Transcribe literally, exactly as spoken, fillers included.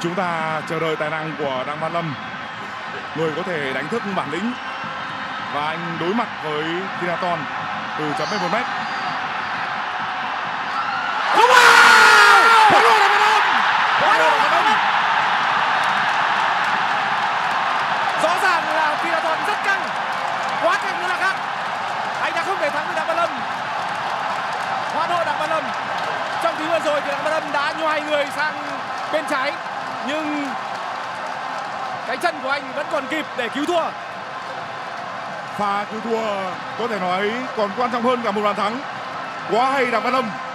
Chúng ta chờ đợi tài năng của Đặng Văn Lâm, người có thể đánh thức bản lĩnh. Và anh đối mặt với Theerathon từ chấm mười một mét. Không vào! Không vào Đặng Văn Lâm! Không vào Đặng Văn Lâm! Rõ ràng là Theerathon rất căng, quá căng như là khác. Anh đã không thể thắng được Đặng Văn Lâm. Hoãn hội Đặng Văn Lâm. Trong thứ vừa rồi thì Đặng Văn Lâm đã nhoài người sang bên trái, nhưng cái chân của anh vẫn còn kịp để cứu thua. Pha cứu thua có thể nói còn quan trọng hơn cả một bàn thắng. Quá hay Đặng Văn Lâm.